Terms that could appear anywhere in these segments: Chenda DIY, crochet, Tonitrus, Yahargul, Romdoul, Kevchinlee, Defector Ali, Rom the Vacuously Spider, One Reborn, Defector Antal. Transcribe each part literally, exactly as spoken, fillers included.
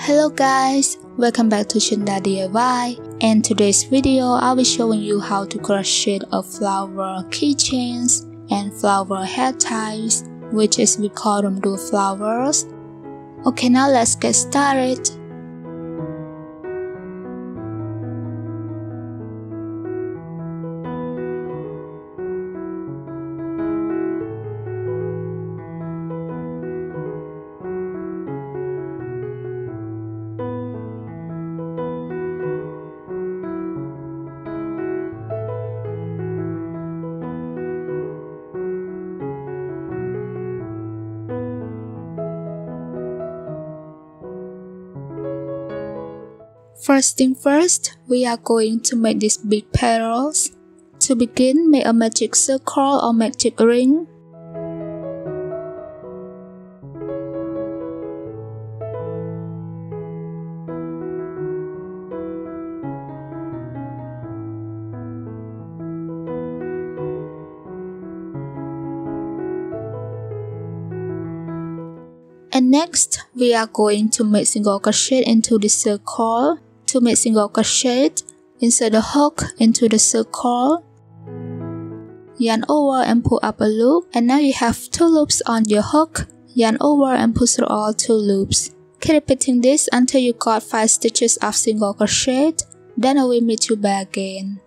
Hello guys, welcome back to Chenda D I Y, and today's video I'll be showing you how to crochet a flower keychains and flower head ties, which is we call Romdoul flowers. Okay, now let's get started. First thing first, we are going to make these big petals. To begin, make a magic circle or magic ring. And next, we are going to make single crochet into the circle. To make single crochet, insert the hook into the circle, yarn over and pull up a loop, and now you have two loops on your hook. Yarn over and pull through all two loops. Keep repeating this until you got five stitches of single crochet, then I will meet you back again.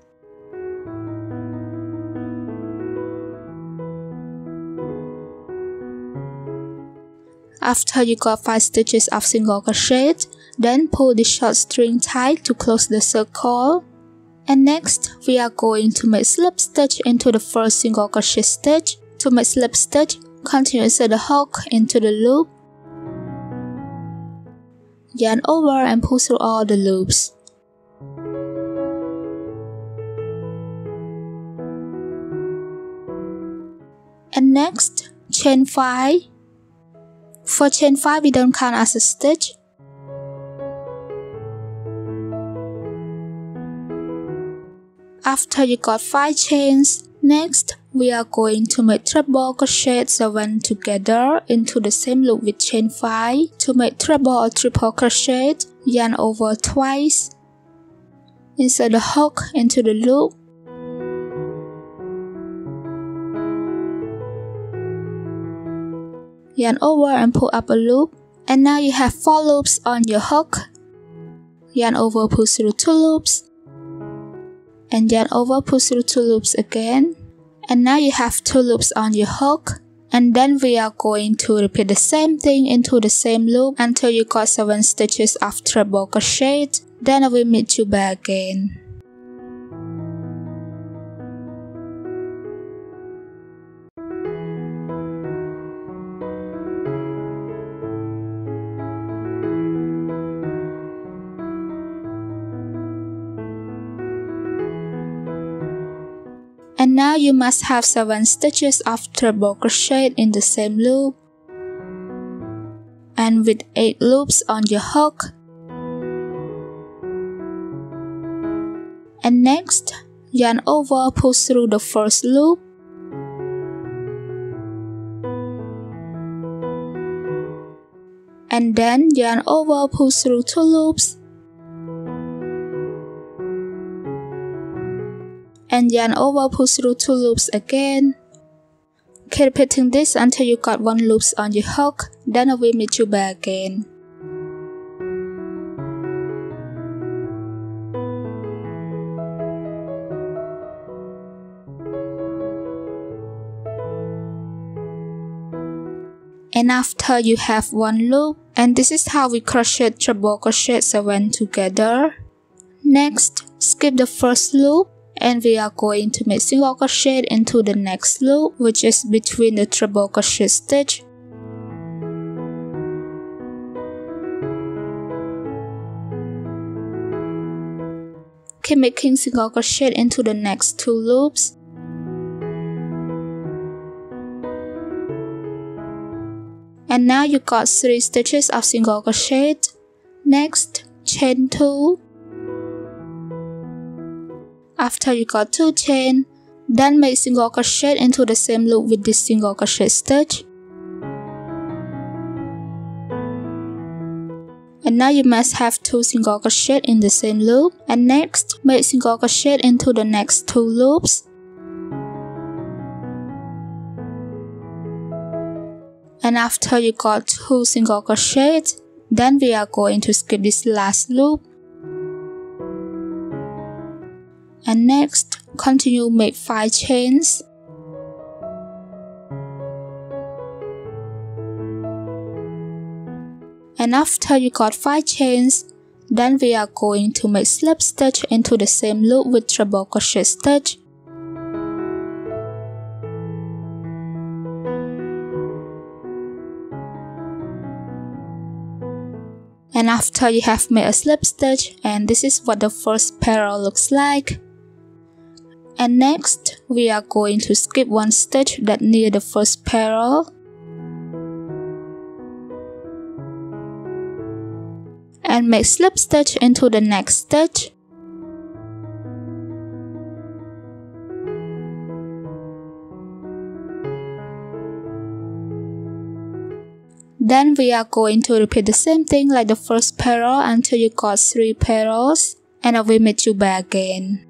After you got five stitches of single crochet, then pull the short string tight to close the circle. And next, we are going to make slip stitch into the first single crochet stitch. To make slip stitch, continue insert the hook into the loop, yarn over and pull through all the loops. And next, chain five. For chain five, we don't count as a stitch. After you got five chains, next we are going to make treble crochet seven together into the same loop with chain five. To make treble or triple crochet, yarn over twice, insert the hook into the loop, yarn over and pull up a loop, and now you have four loops on your hook. Yarn over, pull through two loops, and yarn over, pull through two loops again, and now you have two loops on your hook. And then we are going to repeat the same thing into the same loop until you got seven stitches of treble crochet, then I will meet you back again. And now you must have seven stitches of treble crochet in the same loop, and with eight loops on your hook. And next, yarn over, pull through the first loop, and then yarn over, pull through two loops, and yarn over, pull through two loops again. Keep repeating this until you got one loop on your hook, then I will meet you back again. And after you have one loop, and this is how we crochet treble crochet seven together. Next, skip the first loop, and we are going to make single crochet into the next loop, which is between the treble crochet stitch. Keep making single crochet into the next two loops. And now you got three stitches of single crochet. Next, chain two. After you got two chain, then make single crochet into the same loop with this single crochet stitch. And now you must have two single crochet in the same loop. And next, make single crochet into the next two loops. And after you got two single crochets, then we are going to skip this last loop. And next, continue make five chains. And after you got five chains, then we are going to make slip stitch into the same loop with treble crochet stitch. And after you have made a slip stitch, and this is what the first petal looks like. And next, we are going to skip one stitch that near the first petal. And make slip stitch into the next stitch. Then we are going to repeat the same thing like the first petal until you got three petals, and I will meet you back again.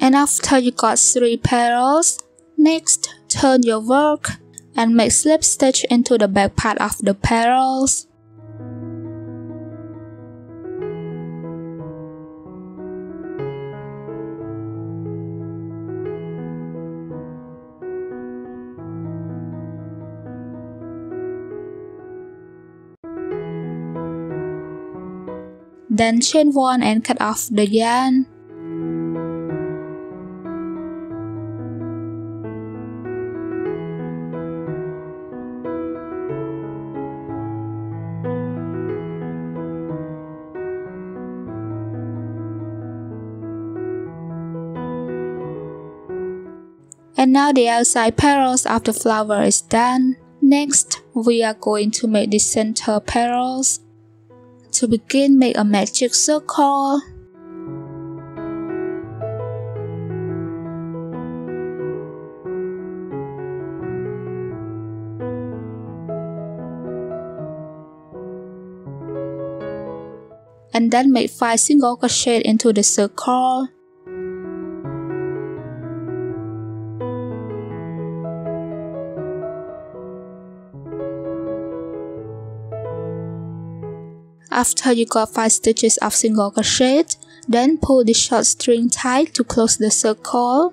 And after you got three petals, next turn your work and make slip stitch into the back part of the petals. Then chain one and cut off the yarn. And now the outside petals of the flower is done. Next, we are going to make the center petals. To To begin, make a magic circle. And then make five single crochets into the circle. After you got five stitches of single crochet, then pull the short string tight to close the circle.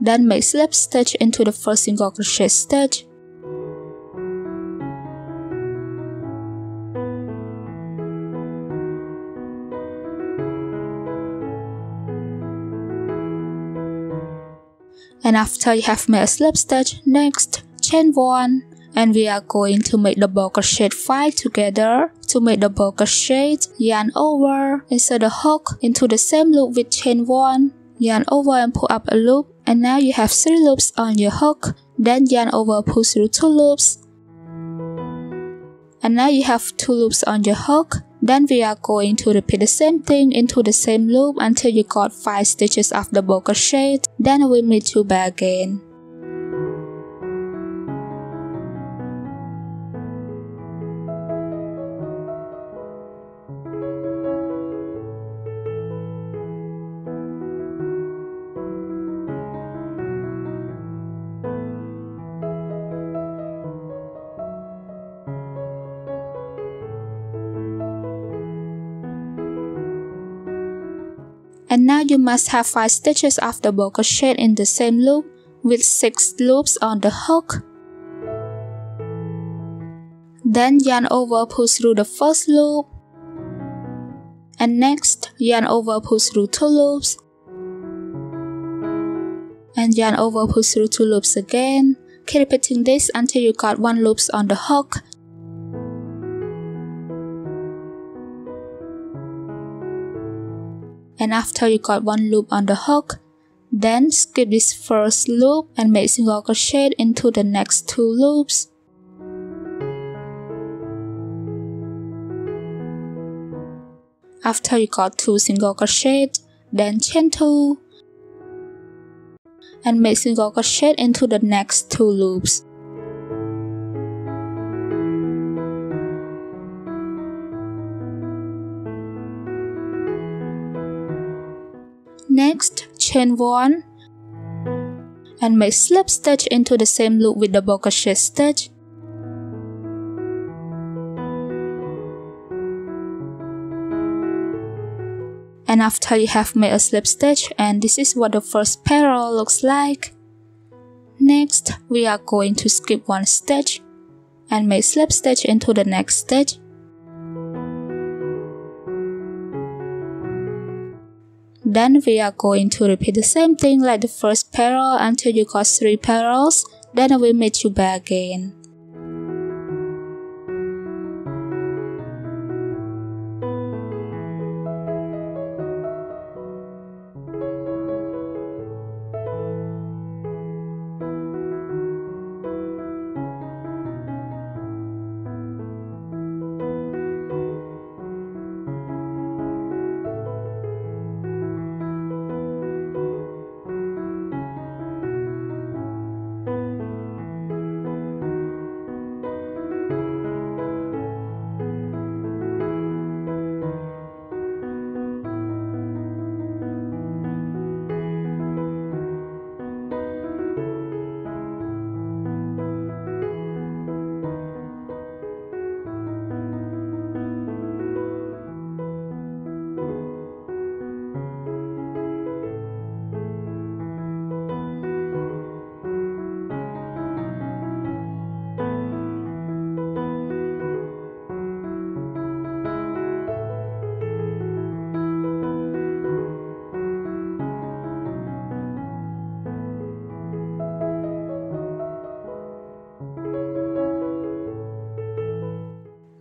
Then make slip stitch into the first single crochet stitch. And after you have made a slip stitch, next chain one, and we are going to make double crochet five together. To make double crochet, yarn over, insert the hook into the same loop with chain one, yarn over and pull up a loop, and now you have three loops on your hook. Then yarn over, pull through two loops, and now you have two loops on your hook. Then we are going to repeat the same thing into the same loop until you got five stitches of double crochet. Then we meet you back again. And now you must have five stitches of double crochet in the same loop with six loops on the hook. Then yarn over, pull through the first loop, and next yarn over, pull through two loops, and yarn over, pull through two loops again. Keep repeating this until you got one loop on the hook. And after you got one loop on the hook, then skip this first loop and make single crochet into the next two loops. After you got two single crochet, then chain two and make single crochet into the next two loops. Next, chain one and make slip stitch into the same loop with double crochet stitch. And after you have made a slip stitch, and this is what the first petal looks like. Next, we are going to skip one stitch and make slip stitch into the next stitch. Then we are going to repeat the same thing like the first petal until you got three petals. Then we meet you back again.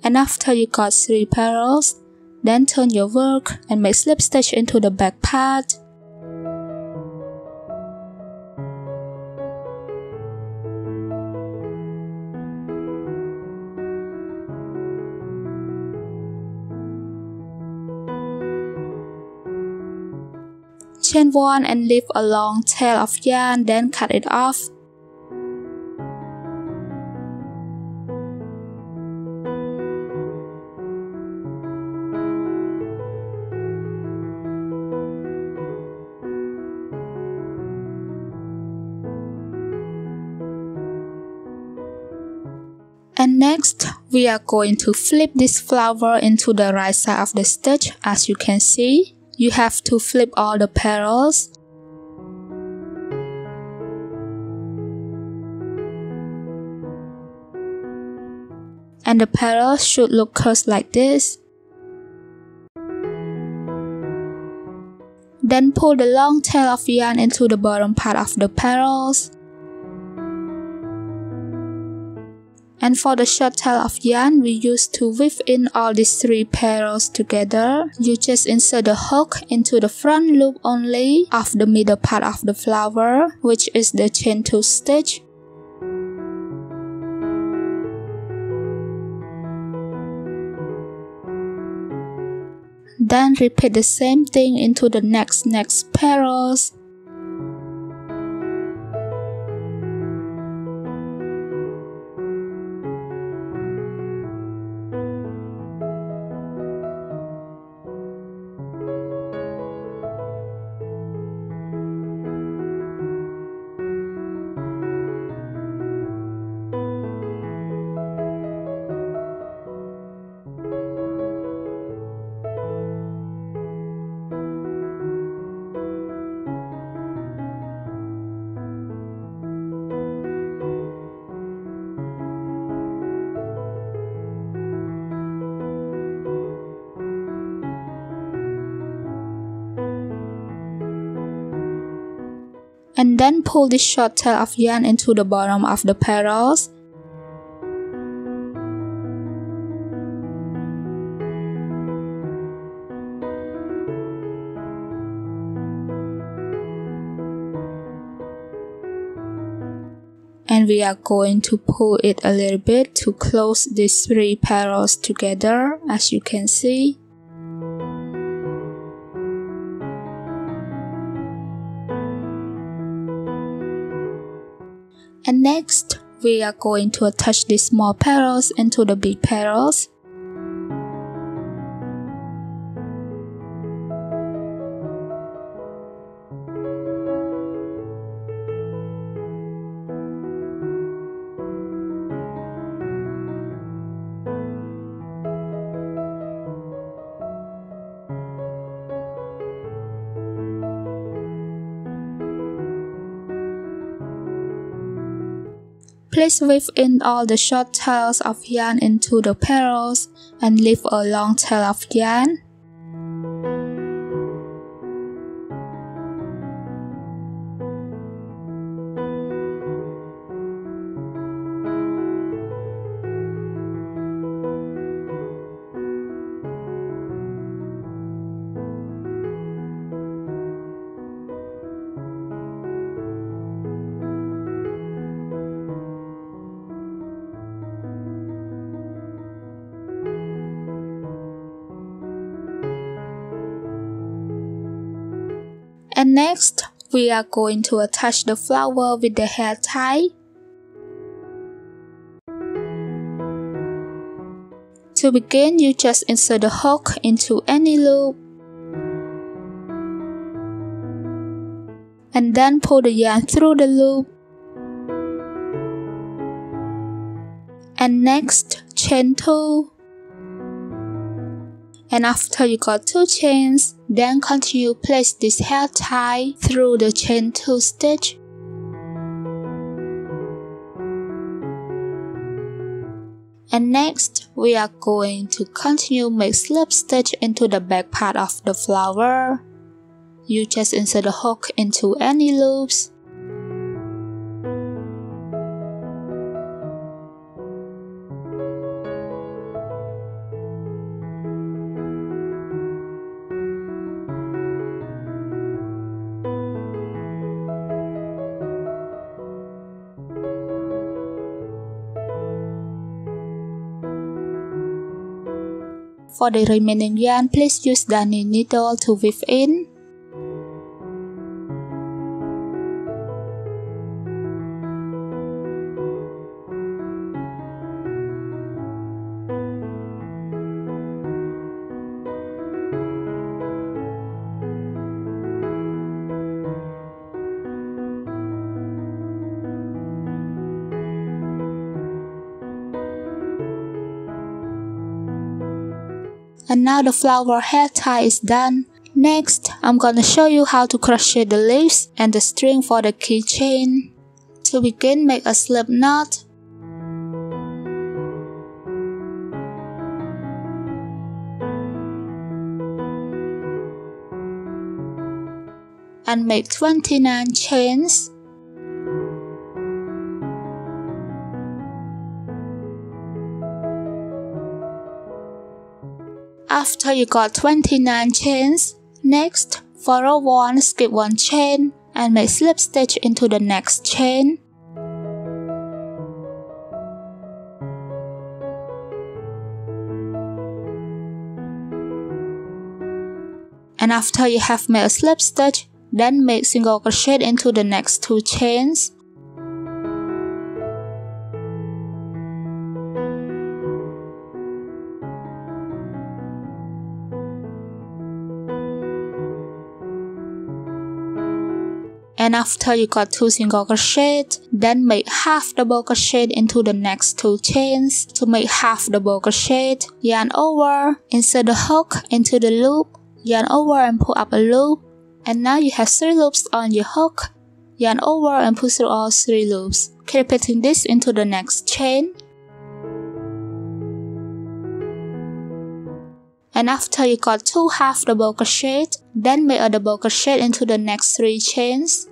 And after you got three petals, then turn your work and make slip stitch into the back part. Chain one and leave a long tail of yarn, then cut it off. And next, we are going to flip this flower into the right side of the stitch. As you can see, you have to flip all the petals. And the petals should look curved like this. Then pull the long tail of yarn into the bottom part of the petals. And for the short tail of yarn, we used to weave in all these three petals together. You just insert the hook into the front loop only of the middle part of the flower, which is the chain two stitch. Then repeat the same thing into the next next petals. And then pull the short tail of yarn into the bottom of the petals. And we are going to pull it a little bit to close these three petals together, as you can see. And next, we are going to attach these small petals into the big petals. Please weave in all the short tails of yarn into the petals and leave a long tail of yarn. And next, we are going to attach the flower with the hair tie. To begin, you just insert the hook into any loop. And then pull the yarn through the loop. And next, chain two. And after you got two chains, then continue place this hair tie through the chain two stitch. And next, we are going to continue make slip stitch into the back part of the flower. You just insert the hook into any loops. For the remaining yarn, please use the darning needle to weave in. And now the flower hair tie is done. Next, I'm gonna show you how to crochet the leaves and the string for the keychain. To begin, make a slip knot. And make twenty-nine chains. After you got twenty-nine chains, next, follow one, skip one chain, and make slip stitch into the next chain. And after you have made a slip stitch, then make single crochet into the next two chains. And after you got two single crochet, then make half double crochet into the next two chains. To make half double crochet, yarn over, insert the hook into the loop, yarn over and pull up a loop. And now you have three loops on your hook, yarn over and pull through all three loops. Keep repeating this into the next chain. And after you got two half double crochet, then make a double crochet into the next three chains.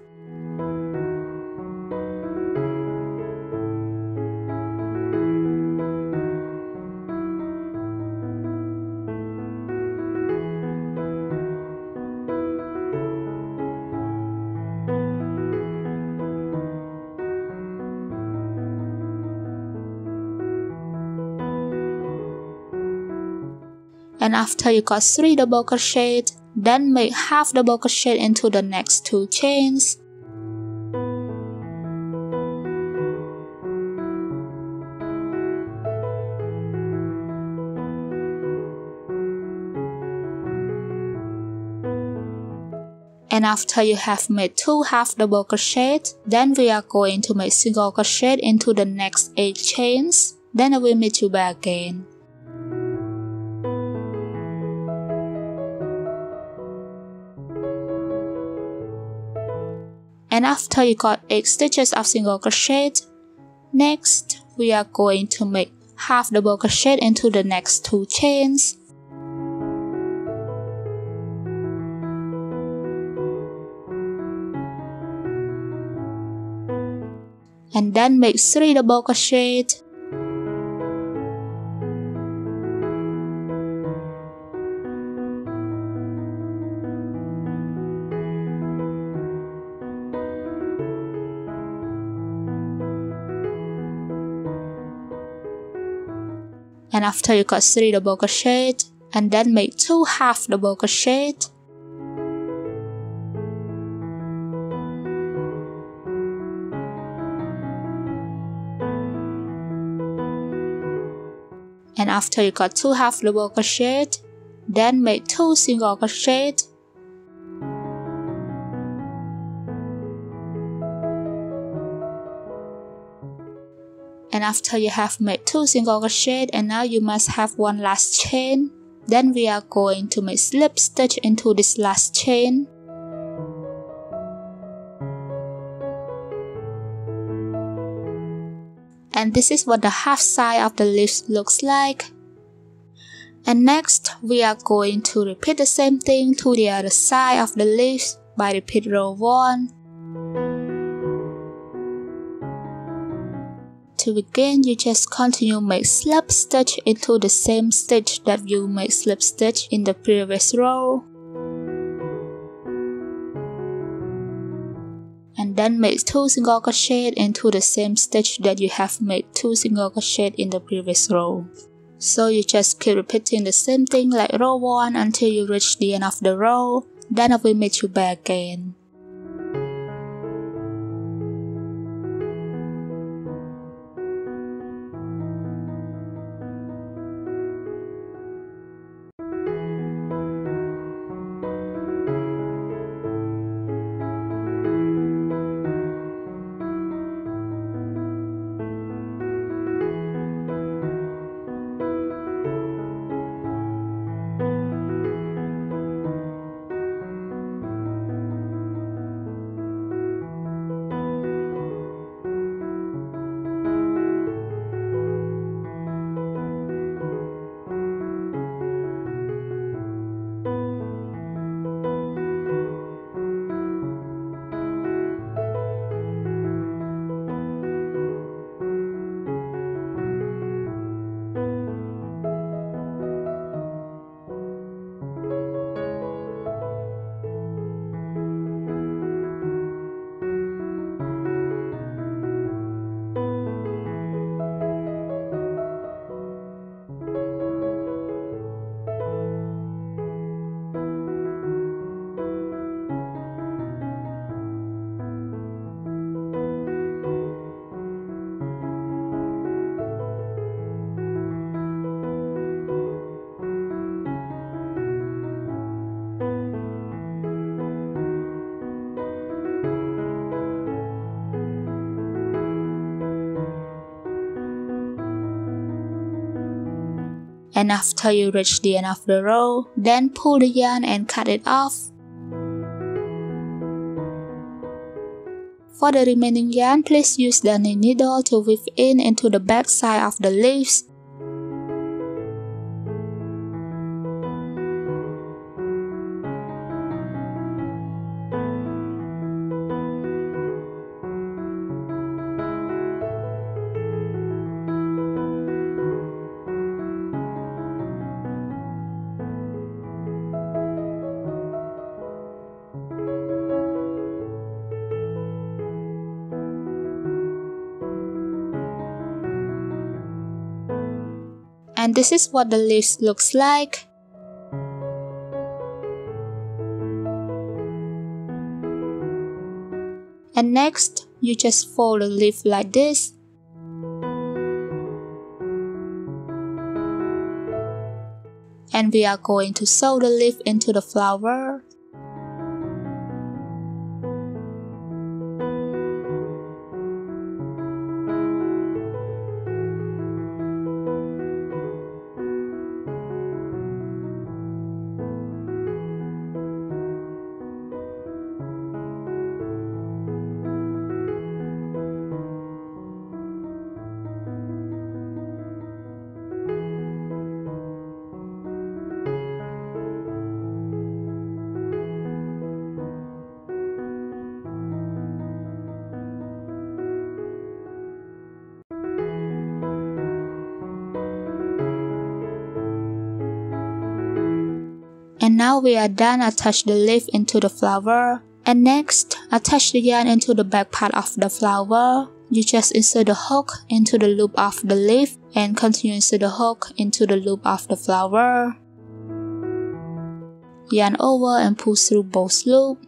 And after you got three double crochet, then make half double crochet into the next two chains. And after you have made two half double crochet, then we are going to make single crochet into the next eight chains. Then I will meet you back again. And after you got eight stitches of single crochet, next we are going to make half double crochet into the next two chains. And then make three double crochet. And after you got three double crochet, and then make two half double crochet. And after you got two half double crochet, then make two single crochet. And after you have made two single crochet, and now you must have one last chain. Then we are going to make slip stitch into this last chain. And this is what the half side of the leaves looks like. And next we are going to repeat the same thing to the other side of the leaves by repeat row one. To begin, you just continue make slip stitch into the same stitch that you made slip stitch in the previous row. And then make two single crochet into the same stitch that you have made two single crochet in the previous row. So you just keep repeating the same thing like row one until you reach the end of the row. Then I will meet you back again. and after you reach the end of the row, then pull the yarn and cut it off. For the remaining yarn, please use the knitting needle to weave in into the back side of the leaves. And this is what the leaves looks like. And next, you just fold the leaf like this. And we are going to sew the leaf into the flower. And now we are done. Attach the leaf into the flower. And next, attach the yarn into the back part of the flower. You just insert the hook into the loop of the leaf and continue insert the hook into the loop of the flower. Yarn over and pull through both loops.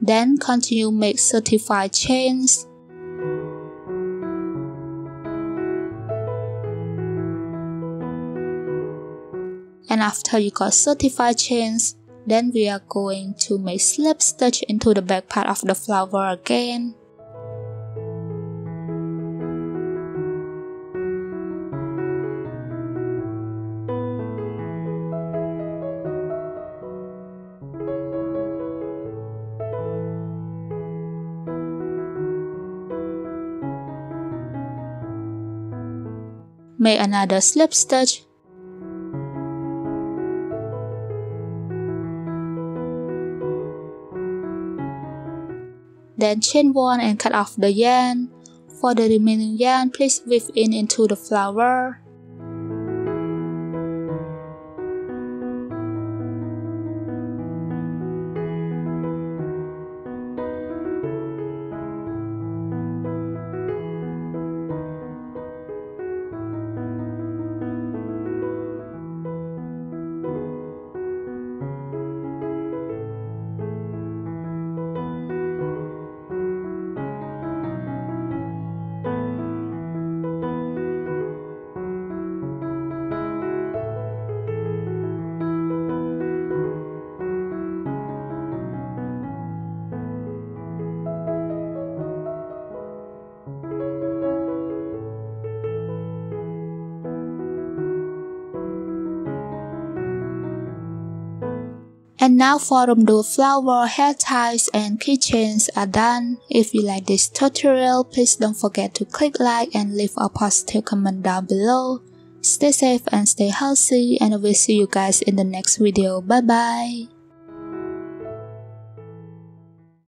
Then continue make thirty-five chains. And after you got thirty-five chains, then we are going to make slip stitch into the back part of the flower again. Make another slip stitch. Then chain one and cut off the yarn. For the remaining yarn, please weave in into the flower. And now for Romdoul flower, hair ties and keychains are done. If you like this tutorial, please don't forget to click like and leave a positive comment down below. Stay safe and stay healthy, and I will see you guys in the next video. Bye bye.